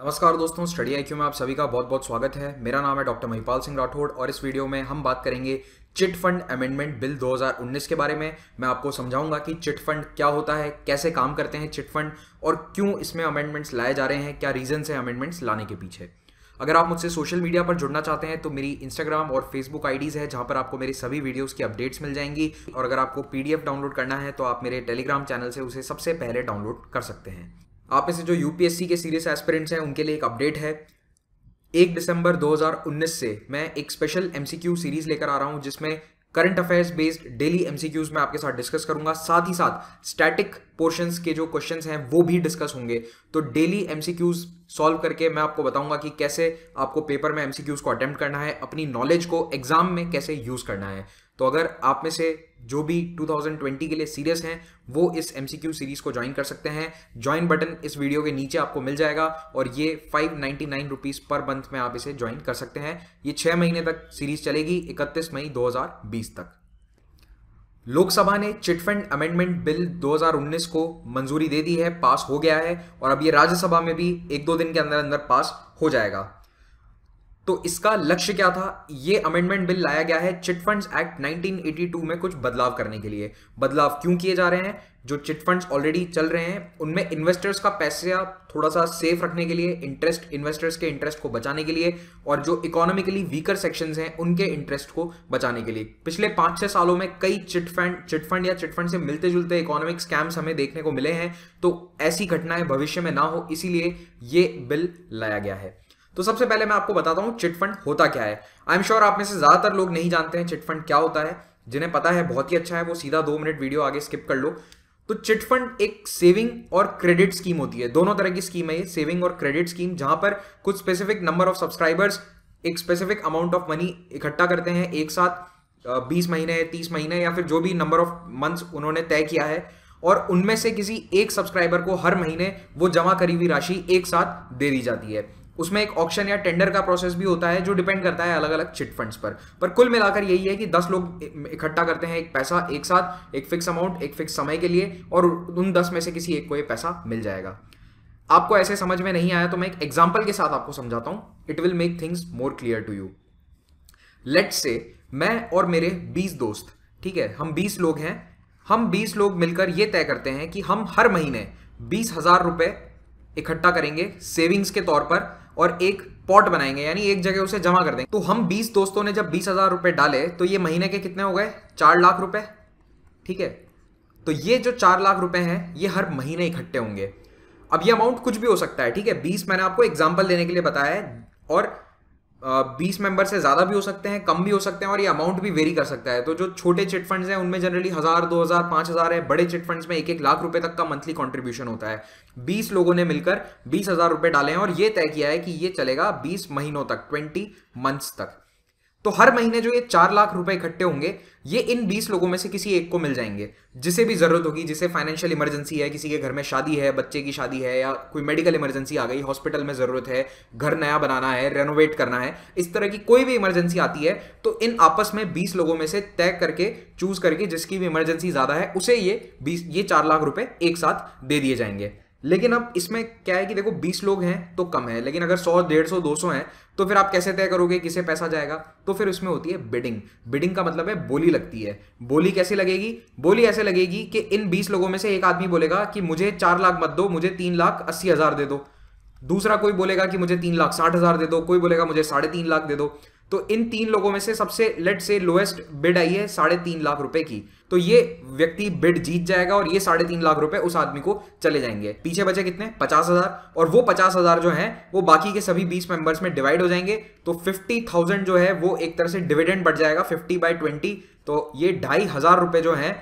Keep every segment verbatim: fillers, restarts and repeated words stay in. नमस्कार दोस्तों, study IQ में आप सभी का बहुत बहुत स्वागत है। मेरा नाम है डॉक्टर महिपाल सिंह राठौड़ और इस वीडियो में हम बात करेंगे चिट फंड अमेंडमेंट बिल दो हज़ार उन्नीस के बारे में। मैं आपको समझाऊंगा कि चिट फंड क्या होता है, कैसे काम करते हैं चिट फंड और क्यों इसमें अमेंडमेंट्स लाए जा रहे हैं, क्या रीजन्स हैं अमेंडमेंट्स लाने के पीछे। अगर आप मुझसे सोशल मीडिया पर जुड़ना चाहते हैं तो मेरी इंस्टाग्राम और फेसबुक आईडीज़ है जहां पर आपको मेरी सभी वीडियोस की अपडेट्स मिल जाएंगी, और अगर आपको पीडीएफ डाउनलोड करना है तो आप मेरे टेलीग्राम चैनल से उसे सबसे पहले डाउनलोड कर सकते हैं। आप में से जो यूपीएससी के सीरियस एस्पिरेंट्स हैं उनके लिए एक अपडेट है। एक दिसंबर दो हज़ार उन्नीस से मैं एक स्पेशल एमसीक्यू सीरीज लेकर आ रहा हूं जिसमें current affairs based daily MCQs में आपके साथ डिस्कस करूंगा, साथ ही साथ स्टैटिक पोर्शंस के जो क्वेश्चंस हैं वो भी डिस्कस होंगे। तो डेली एमसीक्यूज सॉल्व करके मैं आपको बताऊंगा कि कैसे आपको पेपर में एमसीक्यूज को अटेम्प्ट करना है, अपनी नॉलेज को एग्जाम में कैसे यूज करना है। तो अगर आप में से जो भी दो हज़ार बीस के लिए सीरियस हैं वो इस एमसीक्यू सीरीज को ज्वाइन कर सकते हैं। ज्वाइन बटन इस वीडियो के नीचे आपको मिल जाएगा और ये पाँच सौ निन्यानवे रुपीस पर मंथ में आप इसे ज्वाइन कर सकते हैं। ये छह महीने तक सीरीज चलेगी, इकतीस मई दो हज़ार बीस तक। लोकसभा ने चिट फंड अमेंडमेंट बिल दो हज़ार उन्नीस को मंजूरी दे दी है, पास हो गया है और अब ये राज्यसभा में भी एक दो दिन के अंदर अंदर पास हो जाएगा। तो इसका लक्ष्य क्या था? ये अमेंडमेंट बिल लाया गया है chit funds act nineteen eighty two में कुछ बदलाव करने के लिए। बदलाव क्यों किए जा रहे हैं? जो चिट फंड्स ऑलरेडी चल रहे हैं उनमें इन्वेस्टर्स का पैसा थोड़ा सा सेफ रखने के लिए, इंटरेस्ट इन्वेस्टर्स के इंटरेस्ट को बचाने के लिए, और जो इकोनॉमिकली वीकर सेक्शंस हैं उनके इंटरेस्ट को बचाने के लिए। पिछले पाँच छः सालों में कई चिट फंड चिट फंड या चिट फंड से मिलते जुलते इकोनॉमिक स्कैम्स हमें देखने को मिले हैं, तो ऐसी घटनाएं भविष्य में ना हो इसीलिए ये बिल लाया गया है। तो सबसे पहले मैं आपको बताता हूँ चिट फंड होता क्या है। आई एम श्योर आप में से ज़्यादातर लोग नहीं जानते हैं चिट फंड क्या होता है। जिन्हें पता है बहुत ही अच्छा है, वो सीधा दो मिनट वीडियो आगे स्किप कर लो। तो चिट फंड एक सेविंग और क्रेडिट स्कीम होती है, दोनों तरह की स्कीम है ये, सेविंग और क्रेडिट स्कीम, जहां पर कुछ स्पेसिफिक नंबर ऑफ सब्सक्राइबर्स एक स्पेसिफिक अमाउंट ऑफ मनी इकट्ठा करते हैं एक साथ, बीस महीने, तीस महीने या फिर जो भी नंबर ऑफ मंथ्स उन्होंने तय किया है, और उनमें से किसी एक सब्सक्राइबर को हर महीने वो जमा करी हुई राशि एक साथ दे दी जाती है। उसमें एक ऑक्शन या टेंडर का प्रोसेस भी होता है जो डिपेंड करता है अलग अलग चिट फंड्स पर पर कुल मिलाकर यही है कि दस लोग इकट्ठा करते हैं एक पैसा एक साथ, एक फिक्स अमाउंट एक फिक्स समय के लिए, और उन दस में से किसी एक को ये पैसा मिल जाएगा। आपको ऐसे समझ में नहीं आया तो मैं एक एग्जाम्पल के साथ आपको समझाता हूँ, it will make things more clear to you. Let's say मैं और मेरे बीस दोस्त, ठीक है, हम बीस लोग हैं, हम बीस लोग मिलकर ये तय करते हैं कि हम हर महीने बीस हजार रुपये इकट्ठा करेंगे सेविंग्स के तौर पर और एक पॉट बनाएंगे, यानी एक जगह उसे जमा कर देंगे। तो हम बीस दोस्तों ने जब बीस हजार रुपये डाले तो ये महीने के कितने हो गए? चार लाख रुपए, ठीक है। तो ये जो चार लाख रुपए हैं ये हर महीने इकट्ठे होंगे। अब ये अमाउंट कुछ भी हो सकता है, ठीक है, बीस मैंने आपको एग्जाम्पल देने के लिए बताया है, और बीस मेंबर से ज़्यादा भी हो सकते हैं, कम भी हो सकते हैं, और ये अमाउंट भी वेरी कर सकता है। तो जो छोटे चिट फंड्स हैं उनमें जनरली हज़ार, दो हज़ार, पाँच हज़ार है, बड़े चिट फंड्स में एक एक लाख रुपए तक का मंथली कंट्रीब्यूशन होता है। बीस लोगों ने मिलकर बीस हज़ार रुपये डाले हैं और ये तय किया है कि ये चलेगा बीस महीनों तक, बीस मंथ्स तक। तो हर महीने जो ये चार लाख रुपए इकट्ठे होंगे ये इन बीस लोगों में से किसी एक को मिल जाएंगे जिसे भी जरूरत होगी, जिसे फाइनेंशियल इमरजेंसी है, किसी के घर में शादी है, बच्चे की शादी है, या कोई मेडिकल इमरजेंसी आ गई, हॉस्पिटल में जरूरत है, घर नया बनाना है, रेनोवेट करना है, इस तरह की कोई भी इमरजेंसी आती है तो इन आपस में बीस लोगों में से तय करके, चूज करके, जिसकी भी इमरजेंसी ज्यादा है उसे ये बीस ये चार लाख रुपए एक साथ दे दिए जाएंगे। लेकिन अब इसमें क्या है कि देखो बीस लोग हैं तो कम है, लेकिन अगर सौ, डेढ़ सौ, दो सौ हैं तो फिर आप कैसे तय करोगे किसे पैसा जाएगा? तो फिर उसमें होती है बिडिंग। बिडिंग का मतलब है बोली लगती है। बोली कैसे लगेगी? बोली ऐसे लगेगी कि इन बीस लोगों में से एक आदमी बोलेगा कि मुझे चार लाख मत दो, मुझे तीन लाख अस्सी हज़ार दे दो, दूसरा कोई बोलेगा कि मुझे तीन लाख साठ हज़ार दे दो, कोई बोलेगा मुझे साढ़े तीन लाख दे दो। तो इन तीन लोगों में से सबसे लेट से लोएस्ट बिड आई है साढ़े तीन लाख रुपए की, तो ये व्यक्ति बिड जीत जाएगा और ये साढ़े तीन लाख रुपए उस आदमी को चले जाएंगे। पीछे बचे कितने? पचास हजार, और वो पचास हजार जो हैं वो बाकी के सभी बीस मेंबर्स में डिवाइड हो जाएंगे। तो फिफ्टी थाउजेंड जो है वो एक तरह से डिविडेंड बढ़ जाएगा, फिफ्टी बाई ट्वेंटी, तो ये ढाई हजार रुपए जो है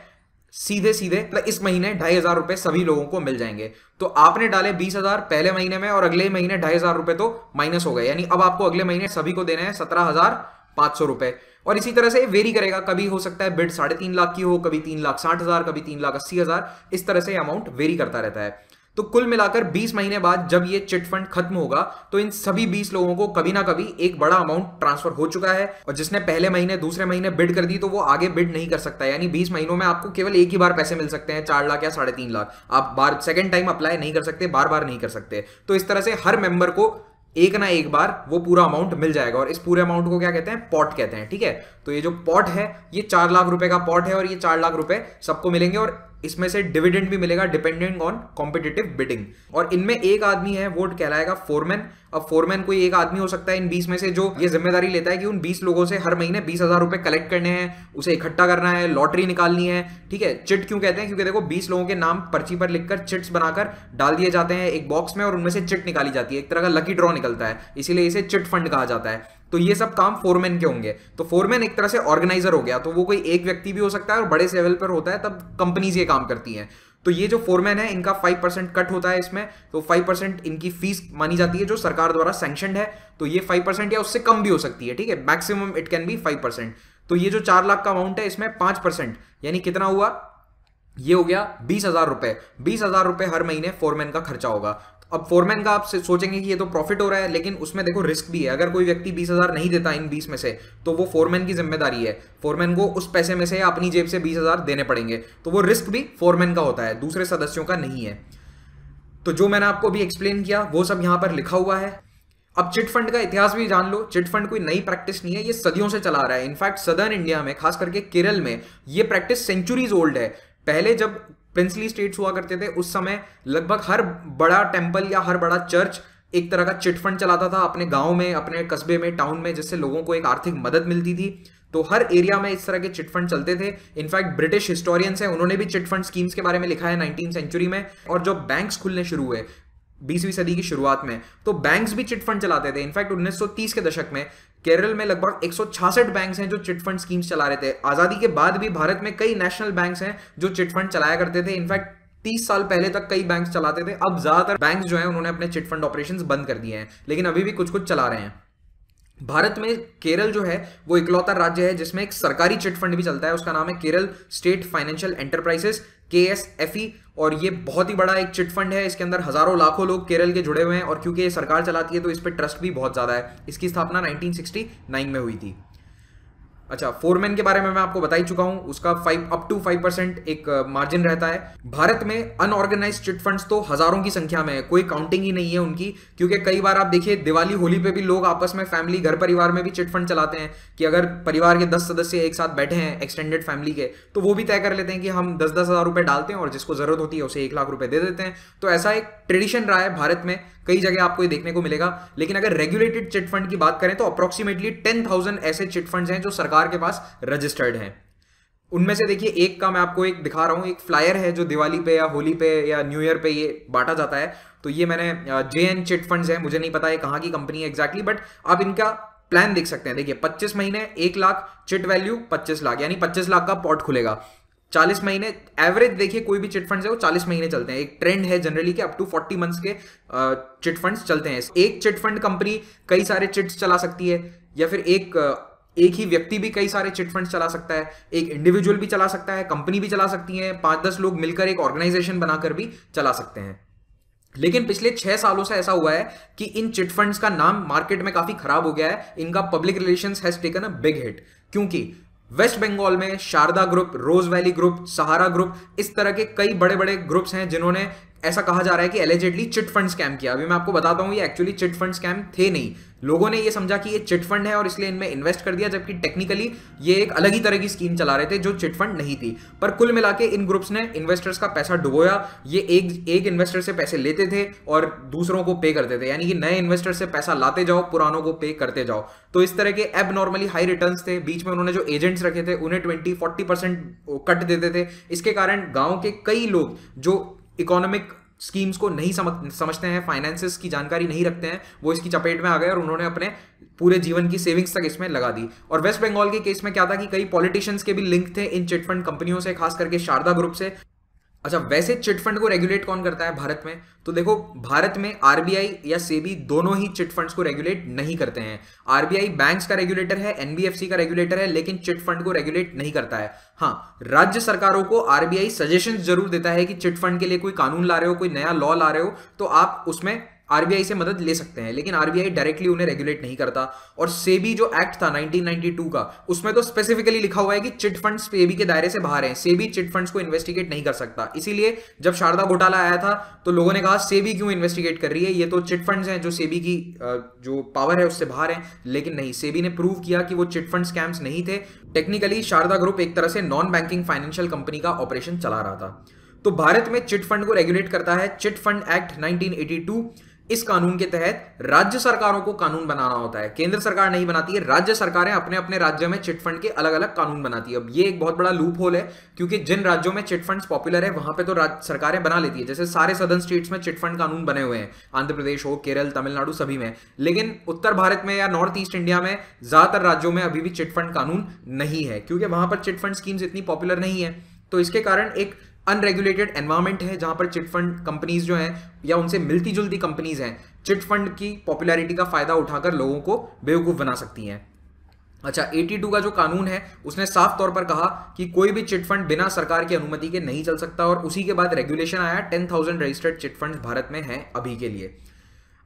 सीधे सीधे मतलब इस महीने ढाई हजार रुपए सभी लोगों को मिल जाएंगे। तो आपने डाले बीस हजार पहले महीने में और अगले महीने ढाई हजार रुपए तो माइनस हो गए, यानी अब आपको अगले महीने सभी को देना है सत्रह हजार पांच सौ रुपए। और इसी तरह से वेरी करेगा, कभी हो सकता है बिड साढ़े तीन लाख की हो, कभी तीन लाख साठ हजार, कभी तीन लाख अस्सी हजार, इस तरह से अमाउंट वेरी करता रहता है। तो कुल मिलाकर बीस महीने बाद जब ये चिट फंड खत्म होगा तो इन सभी बीस लोगों को कभी ना कभी एक बड़ा अमाउंट ट्रांसफर हो चुका है, और जिसने पहले महीने दूसरे महीने बिड कर दी तो वो आगे बिड नहीं कर सकता। यानी बीस महीनों में आपको केवल एक ही बार पैसे मिल सकते हैं, चार लाख या साढ़े तीन लाख। आप बार सेकेंड टाइम अप्लाई नहीं कर सकते, बार बार नहीं कर सकते। तो इस तरह से हर मेंबर को एक ना एक बार वो पूरा अमाउंट मिल जाएगा, और इस पूरे अमाउंट को क्या कहते हैं, पॉट कहते हैं। ठीक है, तो ये जो पॉट है ये चार लाख रुपए का पॉट है, और ये चार लाख रुपए सबको मिलेंगे, और इसमें से डिविडेंड भी मिलेगा डिपेंडिंग ऑन कॉम्पिटिटिव बिडिंग। और इनमें एक आदमी है वो कहलाएगा फोरमैन। अब फोरमैन कोई एक आदमी हो सकता है इन बीस में से जो ये जिम्मेदारी लेता है कि उन बीस लोगों से हर महीने बीस हजार रुपए कलेक्ट करने हैं, उसे इकट्ठा करना है, लॉटरी निकालनी है। ठीक है, चिट क्यों कहते हैं, क्योंकि देखो बीस लोगों के नाम पर्ची पर लिखकर चिट्स बनाकर डाल दिए जाते हैं एक बॉक्स में, और उनमें से चिट निकाली जाती है, एक तरह का लकी ड्रॉ निकलता है, इसीलिए इसे चिट फंड कहा जाता है। तो ये सब काम फोरमैन के होंगे। तो फोरमैन एक तरह से ऑर्गेनाइजर हो गया, तो वो कोई एक व्यक्ति भी हो सकता है, और बड़े लेवल पर होता है तब कंपनीज ये काम करती हैं। तो ये जो फोरमैन है इनका पाँच परसेंट कट होता है इसमें, तो पाँच परसेंट इनकी फीस मानी जाती है जो सरकार द्वारा सैंक्शनड है। तो ये पाँच परसेंट या उससे कम भी हो सकती है। ठीक है, मैक्सिमम इट कैन बी पाँच परसेंट। तो ये जो चार लाख का अमाउंट है इसमें पाँच परसेंट, यानी कितना हुआ, ये हो गया बीस हजार रुपए। बीस हजार रुपए हर महीने फोरमैन का खर्चा होगा। अब फोरमैन का आप सोचेंगे कि ये तो प्रॉफिट हो रहा है, लेकिन उसमें देखो रिस्क भी है। अगर कोई व्यक्ति बीस हजार नहीं देता इन बीस में से तो वो फोरमैन की जिम्मेदारी है, फोरमैन को उस पैसे में से या अपनी जेब से बीस हजार देने पड़ेंगे। तो वो रिस्क भी फोरमैन का होता है, दूसरे सदस्यों का नहीं है। तो जो मैंने आपको भी एक्सप्लेन किया वो सब यहाँ पर लिखा हुआ है। अब चिट फंड का इतिहास भी जान लो। चिट फंड कोई नई प्रैक्टिस नहीं है, ये सदियों से चला रहा है। इनफैक्ट सदर्न इंडिया में, खास करके केरल में, ये प्रैक्टिस सेंचुरीज ओल्ड है। पहले जब प्रिंसली स्टेट्स हुआ करते थे उस समय लगभग हर बड़ा टेम्पल या हर बड़ा चर्च एक तरह का चिट फंड चलाता था अपने गांव में, अपने कस्बे में, टाउन में, जिससे लोगों को एक आर्थिक मदद मिलती थी। तो हर एरिया में इस तरह के चिट फंड चलते थे। इनफैक्ट ब्रिटिश हिस्टोरियंस हैं, उन्होंने भी चिट फंड स्कीम्स के बारे में लिखा है नाइनटीन सेंचुरी में। और जब बैंक्स खुलने शुरू हुए बीसवीं सदी की शुरुआत में तो बैंक्स भी चिट फंड चलाते थे। इनफैक्ट उन्नीस सौ तीस के दशक में केरल में लगभग एक सौ छियासठ बैंक्स हैं जो चिट फंड स्कीम्स चला रहे थे। आजादी के बाद भी भारत में कई नेशनल बैंक्स हैं जो चिट फंड चलाया करते थे। इनफैक्ट तीस साल पहले तक कई बैंक्स चलाते थे। अब ज्यादातर बैंक्स जो हैं उन्होंने अपने चिट फंड ऑपरेशंस बंद कर दिए हैं, लेकिन अभी भी कुछ कुछ चला रहे हैं। भारत में केरल जो है वो इकलौता राज्य है जिसमें एक सरकारी चिट फंड भी चलता है, उसका नाम है Kerala state financial enterprises K S F E. और ये बहुत ही बड़ा एक चिट फंड है, इसके अंदर हजारों लाखों लोग केरल के जुड़े हुए हैं, और क्योंकि ये सरकार चलाती है तो इस पर ट्रस्ट भी बहुत ज्यादा है। इसकी स्थापना नाइनटीन सिक्सटी नाइन में हुई थी। अच्छा, फोरमैन के बारे में मैं आपको बता ही चुका हूं, उसका five up to five percent एक मार्जिन uh, रहता है। भारत में अनऑर्गेनाइज चिट फंड्स तो हजारों की संख्या में है, कोई काउंटिंग ही नहीं है उनकी, क्योंकि कई बार आप देखिए दिवाली होली पे भी लोग आपस में फैमिली, घर परिवार में भी चिट फंड चलाते हैं कि अगर परिवार के दस सदस्य एक साथ बैठे हैं एक्सटेंडेड फैमिली के, तो वो भी तय कर लेते हैं कि हम दस दस हजार रुपए डालते हैं और जिसको जरूरत होती है उसे एक लाख रुपए दे देते हैं। तो ऐसा एक ट्रेडिशन रहा है भारत में, कई जगह आपको ये देखने को मिलेगा। लेकिन अगर रेगुलेटेड चिट फंड की बात करें तो अप्रोक्सीमेटली टेन थाउजेंड ऐसे चिट फंड्स हैं जो सरकार के पास रजिस्टर्ड हैं। उनमें से देखिए एक का मैं आपको एक दिखा रहा हूं, एक फ्लायर है जो दिवाली पे या होली पे या न्यू ईयर पे ये बांटा जाता है। तो ये मैंने जे एन चिट फंड्स है, मुझे नहीं पता ये कहां की कंपनी है एग्जैक्टली, बट आप इनका प्लान देख सकते हैं। देखिए पच्चीस महीने एक लाख चिट वैल्यू पच्चीस लाख, यानी पच्चीस लाख का पॉट खुलेगा। चालीस महीने एवरेज देखिए, कोई भी चिट फंड्स है वो चालीस महीने चलते हैं। एक ट्रेंड है जनरली कि अप टू फोर्टी मंथ्स के चिट फंड्स चलते हैं। एक चिट फंड कंपनी कई सारे चिट्स चला सकती है, या फिर एक एक ही व्यक्ति भी कई सारे चिट फंड्स चला सकता है, एक इंडिविजुअल भी चला सकता है, कंपनी भी चला सकती है, पांच दस लोग मिलकर एक ऑर्गेनाइजेशन बनाकर भी चला सकते हैं। लेकिन पिछले छह सालों से ऐसा हुआ है कि इन चिट फंड्स का नाम मार्केट में काफी खराब हो गया है, इनका public relations has taken a big hit, क्योंकि वेस्ट बंगाल में Sharda group, Rose Valley group, Sahara group, इस तरह के कई बड़े बड़े ग्रुप्स हैं जिन्होंने ऐसा कहा जा रहा है कि एलिजेडली चिट फंड स्कैम किया। अभी मैं आपको बताता हूँ ये एक्चुअली चिट फंड स्कैम थे नहीं, लोगों ने ये समझा कि ये चिट फंड है और इसलिए इनमें इन्वेस्ट कर दिया, जबकि टेक्निकली ये एक अलग ही तरह की स्कीम चला रहे थे जो चिट फंड नहीं थी। पर कुल मिला के इन ग्रुप्स ने इन्वेस्टर्स का पैसा डुबोया। ये एक एक इन्वेस्टर से पैसे लेते थे और दूसरों को पे करते थे, यानी कि नए इन्वेस्टर से पैसा लाते जाओ, पुरानों को पे करते जाओ। तो इस तरह के एब नॉर्मली हाई रिटर्न थे। बीच में उन्होंने जो एजेंट्स रखे थे उन्हें ट्वेंटी फोर्टी परसेंट कट देते थे। इसके कारण गाँव के कई लोग जो इकोनॉमिक स्कीम्स को नहीं समझते हैं, फाइनेंसेस की जानकारी नहीं रखते हैं, वो इसकी चपेट में आ गए और उन्होंने अपने पूरे जीवन की सेविंग्स तक इसमें लगा दी। और वेस्ट बंगाल के केस में क्या था कि कई पॉलिटिशियंस के भी लिंक थे इन चिट फंड कंपनियों से, खास करके शारदा ग्रुप से। अच्छा, वैसे चिट फंड को रेगुलेट कौन करता है भारत में? तो देखो, भारत में आरबीआई या सेबी दोनों ही चिट फंड्स को रेगुलेट नहीं करते हैं। आरबीआई बैंक्स का रेगुलेटर है, एनबीएफसी का रेगुलेटर है, लेकिन चिट फंड को रेगुलेट नहीं करता है। हाँ, राज्य सरकारों को आरबीआई सजेशंस जरूर देता है कि चिट फंड के लिए कोई कानून ला रहे हो, कोई नया लॉ ला रहे हो, तो आप उसमें आरबीआई से मदद ले सकते हैं, लेकिन आरबीआई डायरेक्टली उन्हें रेगुलेट नहीं करता। और सेबी जो एक्ट था नाइनटीन नाइंटी टू का, उसमें तो स्पेसिफिकली लिखा हुआ है कि चिट फंड्स सेबी के दायरे से बाहर हैं, सेबी चिट फंड्स को इन्वेस्टिगेट नहीं कर सकता। इसीलिए जब शारदा घोटाला आया था तो लोगों ने कहा सेबी क्यों इन्वेस्टिगेट कर रही है, ये तो चिट फंड्स हैं जो सेबी की जो पावर है उससे बाहर है। लेकिन नहीं, सेबी ने प्रूव किया कि वो चिट फंड स्कैम्स नहीं थे। टेक्निकली शारदा ग्रुप एक तरह से नॉन बैंकिंग फाइनेंशियल कंपनी का ऑपरेशन चला रहा था। तो भारत में चिट फंड को रेगुलेट करता है chit fund act nineteen eighty two. इस कानून के तहत राज्य सरकारों को कानून बनाना होता है, केंद्र सरकार नहीं बनाती है, राज्य सरकारें अपने अपने राज्य में चिट फंड के अलग अलग कानून बनाती है। अब ये एक बहुत बड़ा लूप होल है, क्योंकि जिन राज्यों में चिट फंड्स पॉपुलर है वहां पे तो राज्य सरकारें बना लेती है। जैसे सारे सदर्न स्टेट्स में चिट फंड कानून बने हुए हैं, आंध्र प्रदेश हो, केरल, तमिलनाडु, सभी में। लेकिन उत्तर भारत में या नॉर्थ ईस्ट इंडिया में ज्यादातर राज्यों में अभी भी चिट फंड कानून नहीं है, क्योंकि वहां पर चिट फंड स्कीम्स इतनी पॉपुलर नहीं है। तो इसके कारण एक अनरेगुलेटेड एनवायरमेंट है जहां पर चिट फंड कंपनीज जो हैं या उनसे मिलती जुलती कंपनीज हैं चिट फंड की पॉपुलैरिटी का फायदा उठाकर लोगों को बेवकूफ बना सकती हैं। अच्छा, एटी टू का जो कानून है उसने साफ तौर पर कहा कि कोई भी चिट फंड बिना सरकार की अनुमति के नहीं चल सकता, और उसी के बाद रेगुलेशन आया। Ten thousand registered chit fund Bharat में हैं अभी के लिए।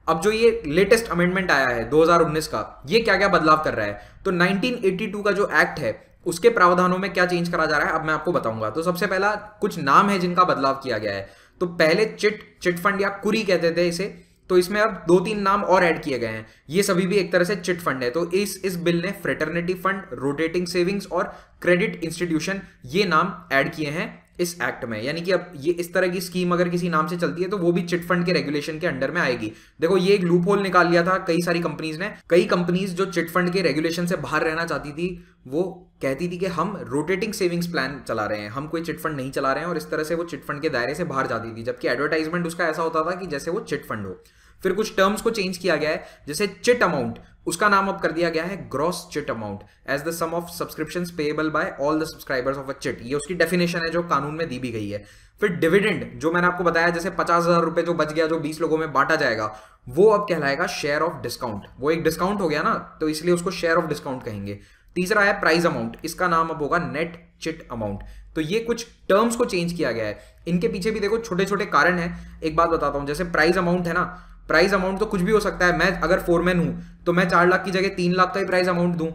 अब जो ये लेटेस्ट अमेंडमेंट आया है दो हज़ार उन्नीस का, ये क्या क्या बदलाव कर रहा है? तो नाइनटीन एटी टू का जो एक्ट है उसके प्रावधानों में क्या चेंज करा जा रहा है अब मैं आपको बताऊंगा। तो सबसे पहला कुछ नाम है जिनका बदलाव किया गया है। तो पहले चिट चिट फंड या कुरी कहते थे इसे, तो इसमें अब दो तीन नाम और ऐड किए गए हैं। ये सभी भी एक तरह से चिट फंड है। तो इस इस बिल ने फ्रेटर्निटी फंड, रोटेटिंग सेविंग्स और क्रेडिट इंस्टीट्यूशन, ये नाम ऐड किए हैं इस एक्ट में। यानी कि अब ये इस तरह की स्कीम अगर किसी नाम से चलती है तो वो भी चिट फंड के रेगुलेशन के अंडर में आएगी। देखो, ये एक लूप होल निकाल लिया था कई सारी कंपनीज ने। कई कंपनीज जो चिट फंड के रेगुलेशन से बाहर रहना चाहती थी वो कहती थी कि हम रोटेटिंग सेविंग्स प्लान चला रहे हैं, हम कोई चिट फंड नहीं चला रहे हैं, और इस तरह से वो चिट फंड के दायरे से बाहर जाती थी, जबकि एडवर्टाइजमेंट उसका ऐसा होता था कि जैसे वो चिट फंड हो। फिर कुछ टर्म्स को चेंज किया गया है, जैसे चिट अमाउंट, उसका नाम अब कर दिया गया है gross chit amount as the sum of subscriptions payable by all the subscribers of a chit. ये उसकी डेफिनेशन है जो कानून में दी भी गई है। फिर डिविडेंड, जो मैंने आपको बताया, जैसे पचास हजार रुपए जो बच गया जो बीस लोगों में बांटा जाएगा वो अब कहलाएगा शेयर ऑफ डिस्काउंट। वो एक डिस्काउंट हो गया ना, तो इसलिए उसको शेयर ऑफ डिस्काउंट कहेंगे। तीसरा है प्राइस अमाउंट, इसका नाम अब होगा नेट चिट अमाउंट। तो ये कुछ टर्म्स को चेंज किया गया है। इनके पीछे भी देखो छोटे छोटे कारण है, एक बात बताता हूं। जैसे प्राइस अमाउंट है ना, प्राइस अमाउंट तो कुछ भी हो सकता है। मैं अगर फोरमैन हूं तो मैं चार लाख की जगह तीन लाख का ही प्राइस अमाउंट दूं,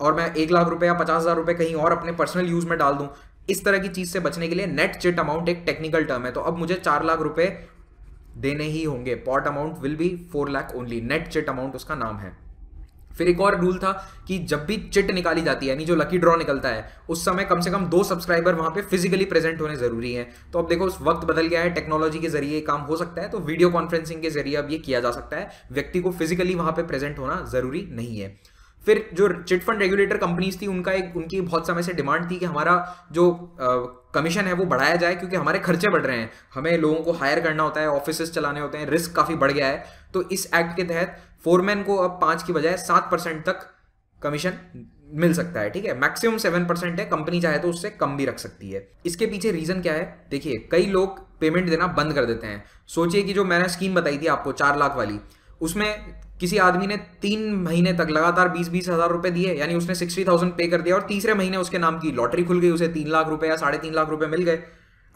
और मैं एक लाख रुपए या पचास हजार रुपए कहीं और अपने पर्सनल यूज में डाल दूं। इस तरह की चीज से बचने के लिए नेट चिट अमाउंट एक टेक्निकल टर्म है। तो अब मुझे चार लाख रुपए देने ही होंगे। Pot amount will be four lakh only, net chit amount उसका नाम है। फिर एक और रूल था कि जब भी चिट निकाली जाती है, यानी जो लकी ड्रॉ निकलता है, उस समय कम से कम दो सब्सक्राइबर वहां पे फिजिकली प्रेजेंट होने जरूरी हैं। तो अब देखो उस वक्त बदल गया है, टेक्नोलॉजी के जरिए काम हो सकता है, तो वीडियो कॉन्फ्रेंसिंग के जरिए अब ये किया जा सकता है, व्यक्ति को फिजिकली वहां पे प्रेजेंट होना जरूरी नहीं है। फिर जो चिट फंड रेगुलेटर कंपनीज थी उनका एक उनकी बहुत समय से डिमांड थी कि हमारा जो कमीशन है वो बढ़ाया जाए, क्योंकि हमारे खर्चे बढ़ रहे हैं, हमें लोगों को हायर करना होता है, ऑफिसेस चलाने होते हैं, रिस्क काफ़ी बढ़ गया है। तो इस एक्ट के तहत फोरमैन को अब पाँच की बजाय सात परसेंट तक कमीशन मिल सकता है। ठीक है, मैक्सिमम सेवन परसेंट है, कंपनी चाहे तो उससे कम भी रख सकती है। इसके पीछे रीजन क्या है? देखिए, कई लोग पेमेंट देना बंद कर देते हैं। सोचिए कि जो मैंने स्कीम बताई थी आपको चार लाख वाली, उसमें किसी आदमी ने तीन महीने तक लगातार बीस बीस हजार रुपए दिए, यानी उसने सिक्सटी थाउजेंड पे कर दिया, और तीसरे महीने उसके नाम की लॉटरी खुल गई, उसे तीन लाख रुपए या साढ़े तीन लाख रुपए मिल गए।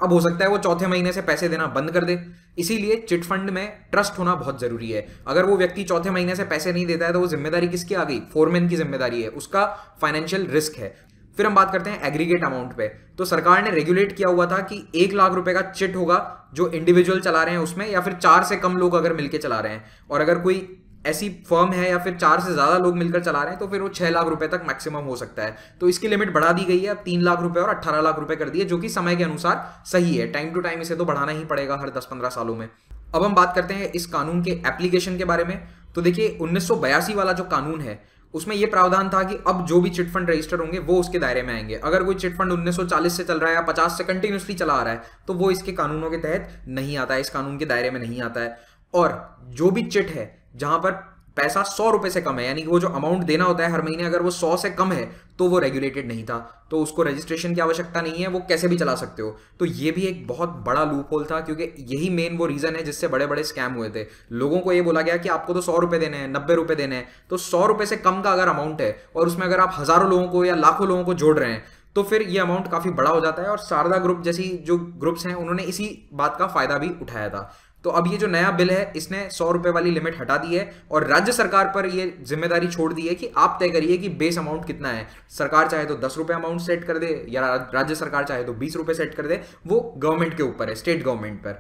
अब हो सकता है वो चौथे महीने से पैसे देना बंद कर दे। इसीलिए चिट फंड में ट्रस्ट होना बहुत जरूरी है। अगर वो व्यक्ति चौथे महीने से पैसे नहीं देता है तो वो जिम्मेदारी किसकी आ गई? फोरमैन की जिम्मेदारी है, उसका फाइनेंशियल रिस्क है। फिर हम बात करते हैं एग्रीगेट अमाउंट पे। तो सरकार ने रेगुलेट किया हुआ था कि एक लाख रुपए का चिट होगा जो इंडिविजुअल चला रहे हैं उसमें, या फिर चार से कम लोग अगर मिलकर चला रहे हैं, और अगर कोई ऐसी फर्म है या फिर चार से ज्यादा लोग मिलकर चला रहे हैं तो फिर वो छह लाख रुपए तक मैक्सिमम हो सकता है। तो इसकी लिमिट बढ़ा दी गई है, अब तीन लाख रुपए और अट्ठारह लाख रुपए कर दिए, जो कि समय के अनुसार सही है। टाइम टू टाइम इसे तो बढ़ाना ही पड़ेगा हर दस पंद्रह सालों में। अब हम बात करते हैं इस कानून के एप्लीकेशन के बारे में। तो देखिए, उन्नीस सौ बयासी वाला जो कानून है उसमें यह प्रावधान था कि अब जो भी चिट फंड रजिस्टर होंगे वो उसके दायरे में आएंगे। अगर कोई चिट फंड उन्नीस सौ चालीस से चल रहा है या पचास से कंटिन्यूसली चला आ रहा है तो वो इसके कानूनों के तहत नहीं आता है, इस कानून के दायरे में नहीं आता है। और जो भी चिट है जहां पर पैसा सौ रुपए से कम है, यानी कि वो जो अमाउंट देना होता है हर महीने, अगर वो सौ से कम है तो वो रेगुलेटेड नहीं था, तो उसको रजिस्ट्रेशन की आवश्यकता नहीं है, वो कैसे भी चला सकते हो। तो ये भी एक बहुत बड़ा लूप होल था, क्योंकि यही मेन वो रीजन है जिससे बड़े बड़े स्कैम हुए थे। लोगों को ये बोला गया कि आपको तो सौ रुपए देने हैं, नब्बे रुपए देने हैं, तो सौ रुपए से कम का अगर अमाउंट है और उसमें अगर आप हजारों लोगों को या लाखों लोगों को जोड़ रहे हैं तो फिर ये अमाउंट काफी बड़ा हो जाता है। और शारदा ग्रुप जैसी जो ग्रुप्स हैं उन्होंने इसी बात का फायदा भी उठाया था। तो अब ये जो नया बिल है इसने सौ रुपए वाली लिमिट हटा दी है और राज्य सरकार पर ये जिम्मेदारी छोड़ दी है कि आप तय करिए कि बेस अमाउंट कितना है। सरकार चाहे तो दस रुपए अमाउंट सेट कर दे या राज्य सरकार चाहे तो बीस रुपए सेट कर दे, वो गवर्नमेंट के ऊपर है, स्टेट गवर्नमेंट पर।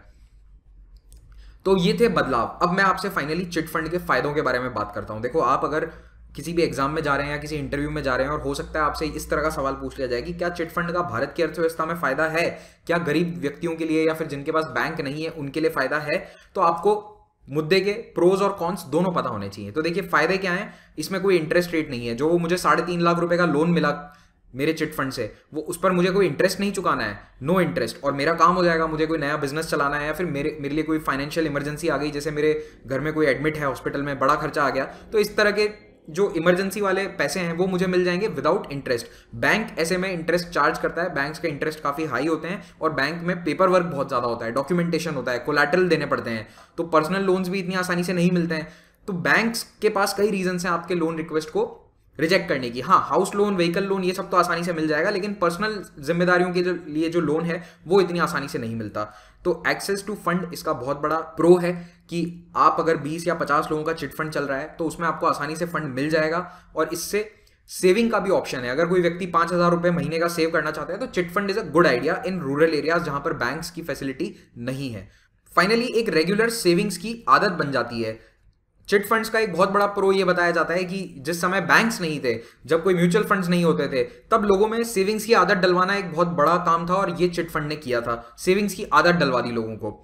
तो ये थे बदलाव। अब मैं आपसे फाइनली चिट फंड के फायदों के बारे में बात करता हूँ। देखो, आप अगर किसी भी एग्जाम में जा रहे हैं या किसी इंटरव्यू में जा रहे हैं और हो सकता है आपसे इस तरह का सवाल पूछ लिया जाए कि क्या चिट फंड का भारत की अर्थव्यवस्था में फायदा है, क्या गरीब व्यक्तियों के लिए या फिर जिनके पास बैंक नहीं है उनके लिए फायदा है, तो आपको मुद्दे के प्रोज और कॉन्स दोनों पता होने चाहिए। तो देखिए फायदे क्या हैं। इसमें कोई इंटरेस्ट रेट नहीं है। जो वो मुझे साढ़े तीन लाख रुपए का लोन मिला मेरे चिट फंड से, वो उस पर मुझे कोई इंटरेस्ट नहीं चुकाना है, नो इंटरेस्ट, और मेरा काम हो जाएगा। मुझे कोई नया बिजनेस चलाना है या फिर मेरे मेरे लिए कोई फाइनेंशियल इमरजेंसी आ गई, जैसे मेरे घर में कोई एडमिट है हॉस्पिटल में, बड़ा खर्चा आ गया, तो इस तरह के जो इमरजेंसी वाले पैसे हैं वो मुझे मिल जाएंगे विदाउट इंटरेस्ट। बैंक ऐसे में इंटरेस्ट चार्ज करता है, बैंक्स के इंटरेस्ट काफी हाई होते हैं और बैंक में पेपर वर्क बहुत ज्यादा होता है, डॉक्यूमेंटेशन होता है, कोलैटरल देने पड़ते हैं, तो पर्सनल लोन्स भी इतनी आसानी से नहीं मिलते हैं। तो बैंक्स के पास कई रीजंस हैं आपके लोन रिक्वेस्ट को रिजेक्ट करने की। हाँ, हाउस लोन, व्हीकल लोन, ये सब तो आसानी से मिल जाएगा, लेकिन पर्सनल जिम्मेदारियों के जो लिए जो लोन है वो इतनी आसानी से नहीं मिलता। तो एक्सेस टू फंड इसका बहुत बड़ा प्रो है कि आप अगर बीस या पचास लोगों का चिट फंड चल रहा है तो उसमें आपको आसानी से फंड मिल जाएगा। और इससे सेविंग का भी ऑप्शन है। अगर कोई व्यक्ति पाँच हज़ार रुपये महीने का सेव करना चाहता है तो chit fund is a good idea in rural areas जहाँ पर बैंक्स की फैसिलिटी नहीं है। फाइनली, एक रेगुलर सेविंग्स की आदत बन जाती है। चिट फंड्स का एक बहुत बड़ा प्रो ये बताया जाता है कि जिस समय बैंक्स नहीं थे, जब कोई म्यूचुअल फंड्स नहीं होते थे, तब लोगों में सेविंग्स की आदत डलवाना एक बहुत बड़ा काम था और ये चिट फंड ने किया था, सेविंग्स की आदत डलवा दी लोगों को।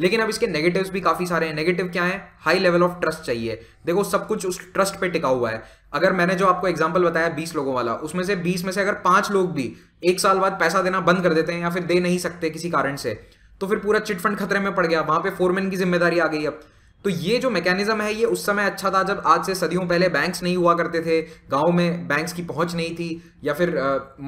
लेकिन अब इसके नेगेटिव्स भी काफ़ी सारे हैं। नेगेटिव क्या है? हाई लेवल ऑफ ट्रस्ट चाहिए। देखो, सब कुछ उस ट्रस्ट पे टिका हुआ है। अगर मैंने जो आपको एग्जाम्पल बताया बीस लोगों वाला, उसमें से बीस में से अगर पाँच लोग भी एक साल बाद पैसा देना बंद कर देते हैं या फिर दे नहीं सकते किसी कारण से, तो फिर पूरा चिट फंड खतरे में पड़ गया, वहाँ पर फोरमैन की जिम्मेदारी आ गई। अब तो ये जो मैकेनिज्म है ये उस समय अच्छा था जब आज से सदियों पहले बैंक्स नहीं हुआ करते थे, गांव में बैंक्स की पहुंच नहीं थी, या फिर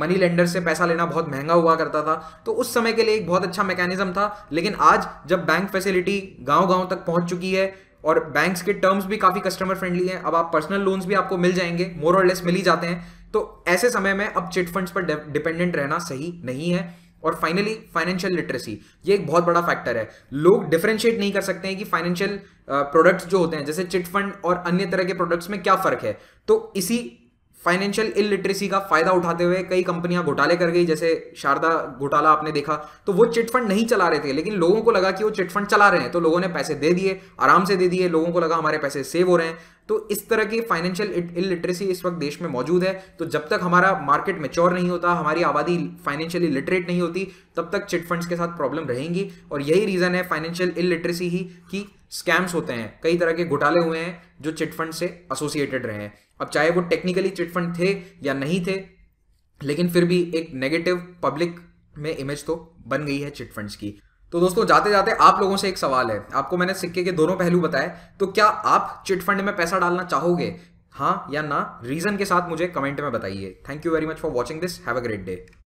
मनी लेंडर से पैसा लेना बहुत महंगा हुआ करता था, तो उस समय के लिए एक बहुत अच्छा मैकेनिज्म था। लेकिन आज जब बैंक फैसिलिटी गांव-गांव तक पहुंच चुकी है और बैंक्स के टर्म्स भी काफ़ी कस्टमर फ्रेंडली हैं, अब आप पर्सनल लोन्स भी आपको मिल जाएंगे, मोर और लेस मिल ही जाते हैं, तो ऐसे समय में अब चिट फंड्स पर डिपेंडेंट रहना सही नहीं है। और फाइनली फाइनेंशियल लिटरेसी, ये एक बहुत बड़ा फैक्टर है। लोग डिफरेंशिएट नहीं कर सकते हैं कि फाइनेंशियल प्रोडक्ट्स जो होते हैं जैसे चिट फंड और अन्य तरह के प्रोडक्ट्स में क्या फ़र्क है। तो इसी फाइनेंशियल इलिटरेसी का फायदा उठाते हुए कई कंपनियां घोटाले कर गई, जैसे शारदा घोटाला आपने देखा, तो वो चिट फंड नहीं चला रहे थे लेकिन लोगों को लगा कि वो चिट फंड चला रहे हैं, तो लोगों ने पैसे दे दिए, आराम से दे दिए, लोगों को लगा हमारे पैसे सेव हो रहे हैं। तो इस तरह की फाइनेंशियल इलिटरेसी इस वक्त देश में मौजूद है। तो जब तक हमारा मार्केट मैच्योर नहीं होता, हमारी आबादी फाइनेंशियली लिटरेट नहीं होती, तब तक चिट फंड्स के साथ प्रॉब्लम रहेंगी। और यही रीज़न है फाइनेंशियल इलिटरेसी ही कि स्कैम्स होते हैं, कई तरह के घोटाले हुए हैं जो चिट फंड से एसोसिएटेड रहे हैं। अब चाहे वो टेक्निकली चिट फंड थे या नहीं थे, लेकिन फिर भी एक नेगेटिव पब्लिक में इमेज तो बन गई है चिट फंड्स की। तो दोस्तों, जाते जाते आप लोगों से एक सवाल है, आपको मैंने सिक्के के दोनों पहलू बताए, तो क्या आप चिट फंड में पैसा डालना चाहोगे, हाँ या ना? रीजन के साथ मुझे कमेंट में बताइए। Thank you very much for watching this, have a great day.